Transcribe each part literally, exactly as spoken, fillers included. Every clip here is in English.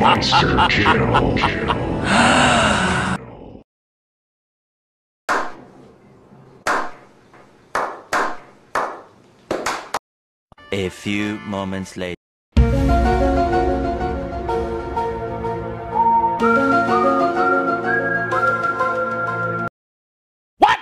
Monster kill. kill. A few moments later. What?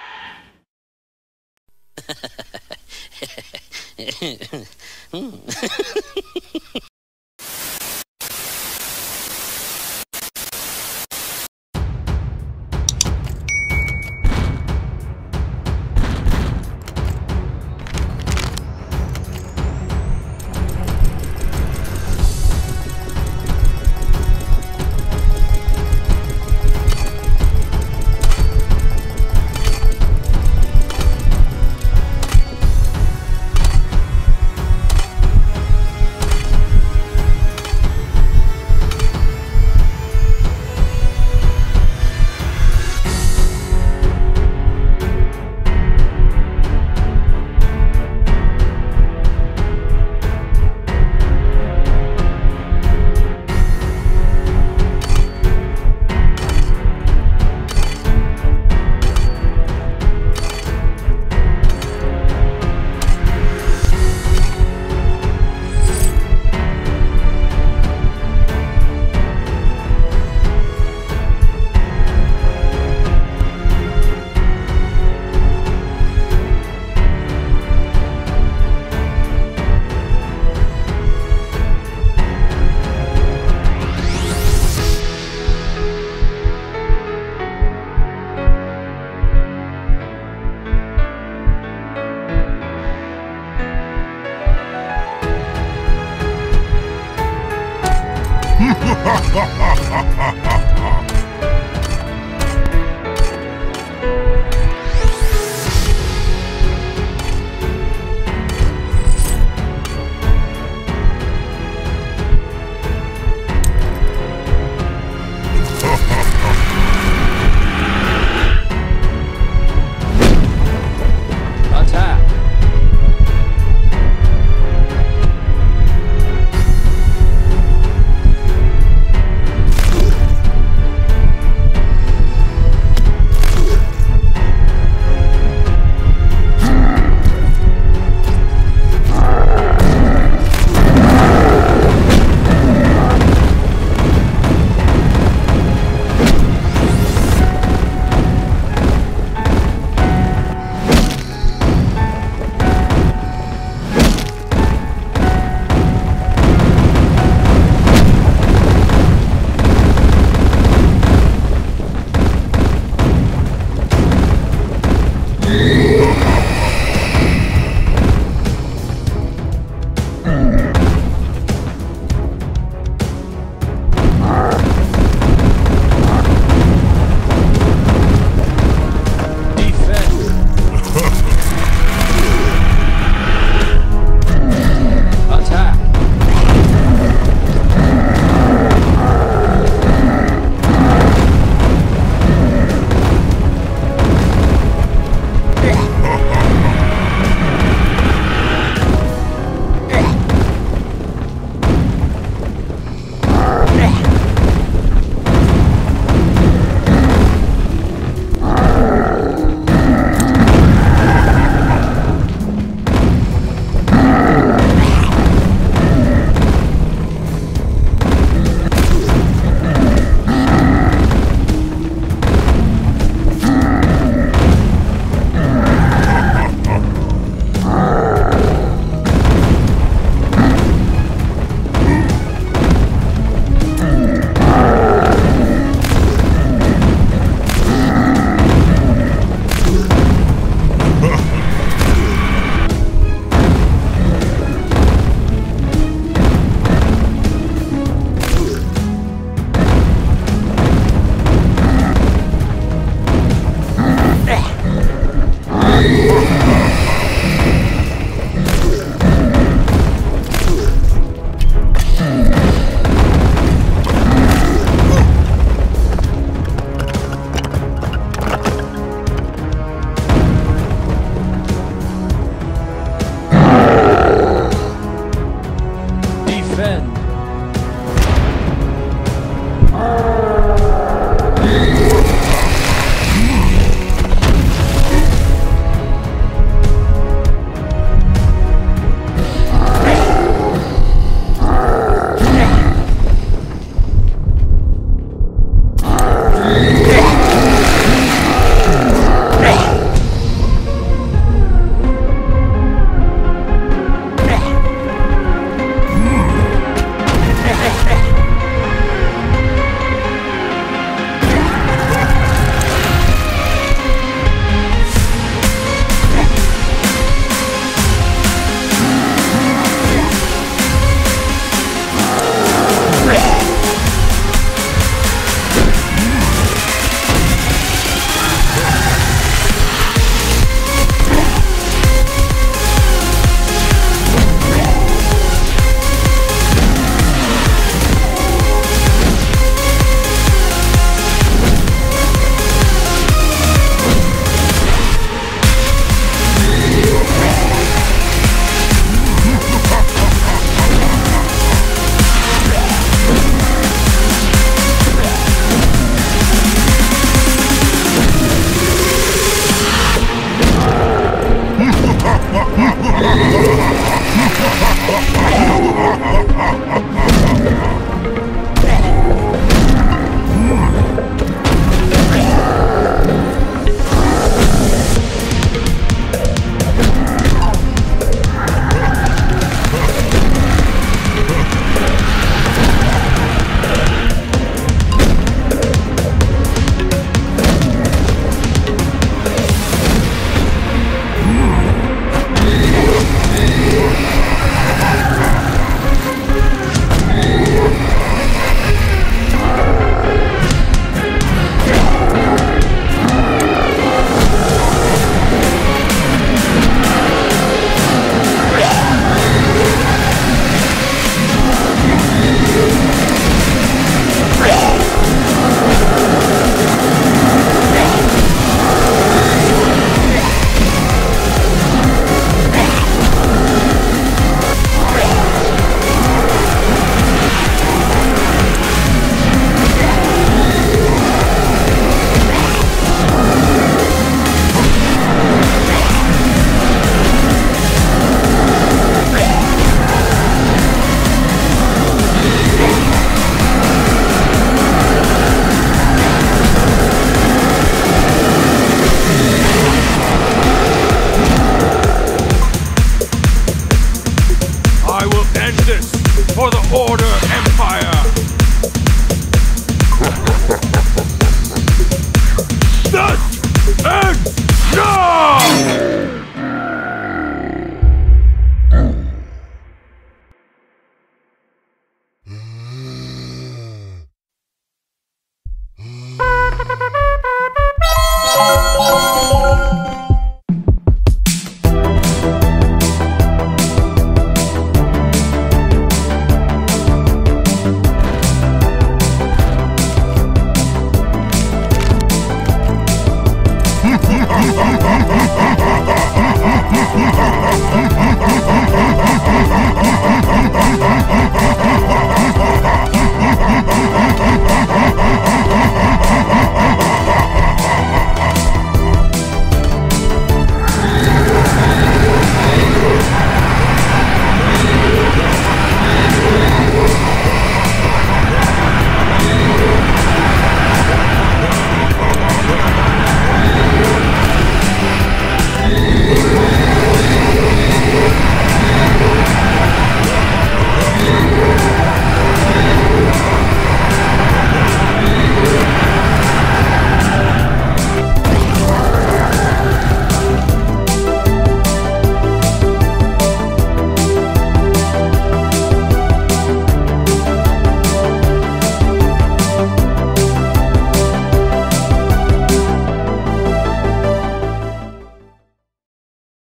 Ha ha ha ha ha!